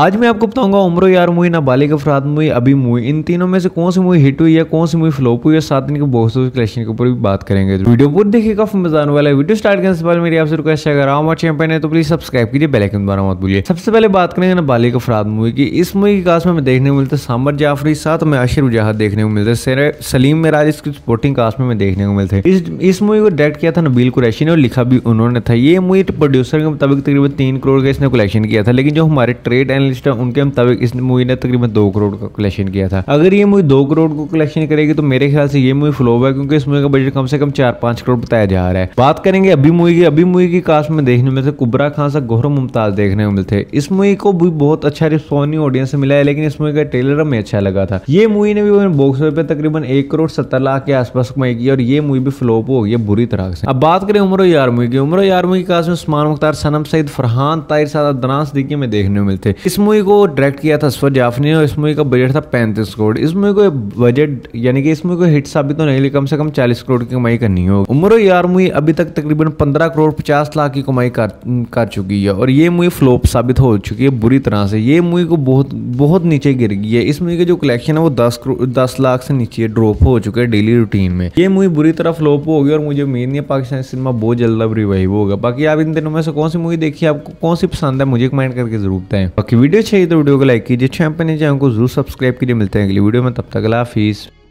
आज मैं आपको बताऊंगा उम्रो यार मूवी, ना बालिग अफराद मूवी, अभी मूवी, इन तीनों में से कौन सी मूवी हिट हुई है, कौन सी मूवी फ्लॉप हुई है, साथ इनके बॉक्स ऑफिस कलेक्शन के ऊपर भी बात करेंगे। वीडियो पूरी देखिए, काफी मजा आने वाला है। वीडियो स्टार्ट करने से पहले मेरी आपसे रिक्वेस्ट है, अगर आप हमारे चैनल पर नए तो प्लीज सब्सक्राइब कीजिए, बेल आइकन दबाना मत भूलिए। सबसे पहले बात करेंगे ना बालिग अफराद मूवी की। इस मूवी की कास्ट में देखने को मिलता है सामर जाफरी, साथ में आशिर वजाहत देखने को मिलते हैं, सलीम मेराज इसकी सपोर्टिंग कास्ट में देखने को मिलते हैं। इस मूवी को डायरेक्ट किया था नबील कुरैशी ने और लिखा भी उन्होंने था। ये मूवी प्रोड्यूसर के मुताबिक तकरीबन 3 करोड़ का इसने कलेक्शन किया था, लेकिन जो हमारे ट्रेड एनालिस्ट है उनके मुताबिक इस मूवी ने तकरीबन 2 करोड़ का कलेक्शन किया था। अगर ये मूवी 2 करोड़ को कलेक्शन करेगी तो मेरे ख्याल से ये मूवी फ्लॉप है, क्योंकि इस मूवी का बजट कम से कम 4-5 करोड़ बताया जा रहा है। बात करेंगे अभी मूवी की। अभी मूवी की कास्ट में देखने में से कुबरा खान सा गौहर मुमताज देखने को मिलते हैं। इस मूवी को भी बहुत अच्छा रिस्पॉन्स ऑडियंस से मिला है, लेकिन इस मूवी का ट्रेलर हमें अच्छा लगा था। ये मूवी ने भी बॉक्स ऑफिस पर तकरीबन 1 करोड़ 70 लाख के आसपास कमाई की और ये मूवी भी फ्लॉप हो गई है बुरी तरह से। अब बात करें उमरो यार मूवी की। उमरो यार मूवी की कास्ट में उस्मान मुख्तार, सनम सईद, फरहान ताहिर, सादा दनास दिखे में देखने को मिलते। इस मूवी को डायरेक्ट किया था असफर जाफरी और इस मूवी का बजट था 35 करोड़। इस मूवी को बजट यानी कि इस मूवी को हिट साबित होने के लिए कम से कम 40 करोड़ की कमाई करनी होगी। उम्रो यार मूवी अभी तक तकरीबन 15 करोड़ 50 लाख की कमाई कर चुकी है और ये मूवी फ्लॉप साबित हो चुकी है बुरी तरह से। ये मूवी को बहुत नीचे गिर गई है। इस मूवी के जो कलेक्शन है वो 10 लाख से नीचे ड्रॉप हो चुके हैं डेली रूटीन में। ये मूवी बुरी तरह फ्लॉप होगी और मुझे उम्मीद नहीं है पाकिस्तानी सिनेमा बहुत जल्द अब रिवाइव होगा। बाकी आप इन दिनों में से कौन सी मूवी देखिए, आपको कौन सी पसंद है, मुझे कमेंट करके जरूर बताएं। बाकी वीडियो चाहिए तो वीडियो को लाइक कीजिए, चैनल को जरूर सब्सक्राइब कीजिए। मिलते हैं अगली वीडियो में, तब तक अल्लाह हाफिज़।